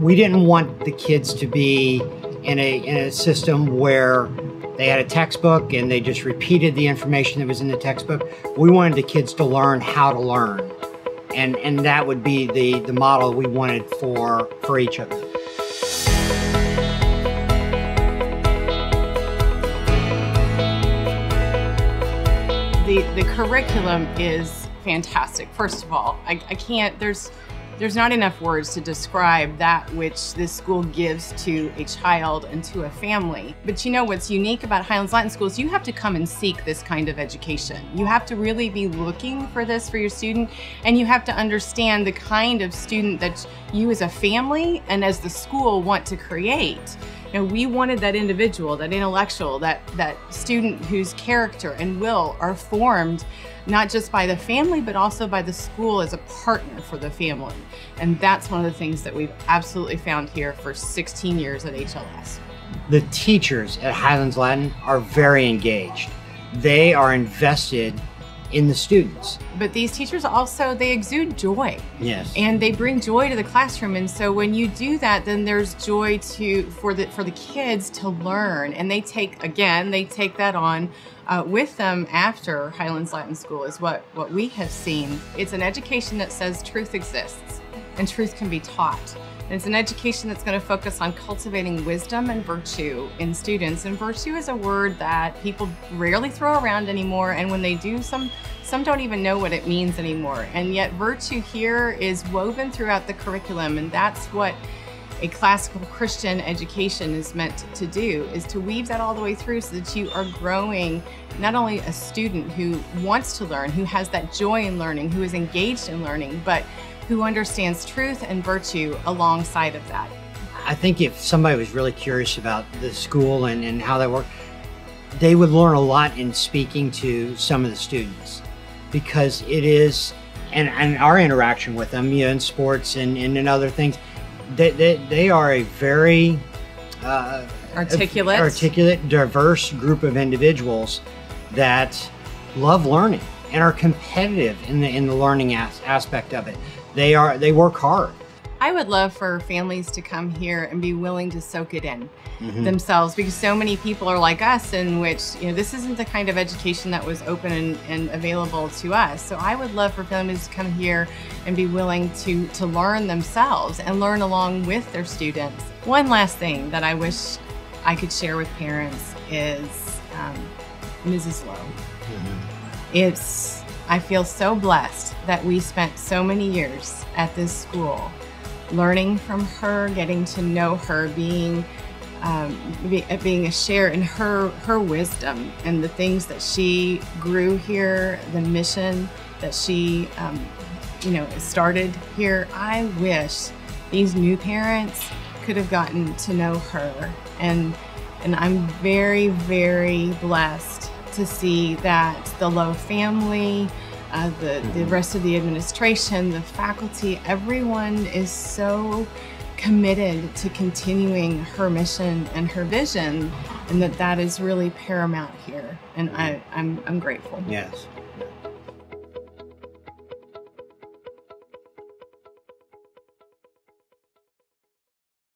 We didn't want the kids to be in a system where they had a textbook and they just repeated the information that was in the textbook. We wanted the kids to learn how to learn. And that would be the model we wanted for each of them. The curriculum is fantastic. First of all, I can't, there's not enough words to describe that which this school gives to a child and to a family. But you know what's unique about Highlands Latin Schools, you have to come and seek this kind of education. You have to really be looking for this for your student, and you have to understand the kind of student that you as a family and as the school want to create. You know, we wanted that individual, that intellectual, that student whose character and will are formed not just by the family, but also by the school as a partner for the family. And that's one of the things that we've absolutely found here for 16 years at HLS. The teachers at Highlands Latin are very engaged. They are invested in the students. But these teachers also, they exude joy. Yes. And they bring joy to the classroom. And so when you do that, then there's joy for the kids to learn. And they take that on with them after Highlands Latin School is what we have seen. It's an education that says truth exists and truth can be taught. And it's an education that's going to focus on cultivating wisdom and virtue in students. And virtue is a word that people rarely throw around anymore. And when they do, some don't even know what it means anymore. And yet virtue here is woven throughout the curriculum. And that's what a classical Christian education is meant to do, is to weave that all the way through so that you are growing not only a student who wants to learn, who has that joy in learning, who is engaged in learning, but who understands truth and virtue alongside of that. I think if somebody was really curious about the school and how they work, they would learn a lot in speaking to some of the students, because it is, and our interaction with them, you know, in sports and in other things, they are a very articulate, diverse group of individuals that love learning and are competitive in the learning aspect of it. They work hard. I would love for families to come here and be willing to soak it in themselves, because so many people are like us, in which, you know, this isn't the kind of education that was open and available to us. So I would love for families to come here and be willing to learn themselves and learn along with their students. One last thing that I wish I could share with parents is Mrs. Lowe. I feel so blessed that we spent so many years at this school, learning from her, getting to know her, being a share in her wisdom and the things that she grew here, the mission that she, started here. I wish these new parents could have gotten to know her, and I'm very, very blessed to see that the Lowe family, the rest of the administration, the faculty, everyone is so committed to continuing her mission and her vision, and that is really paramount here. And I'm grateful. Yes.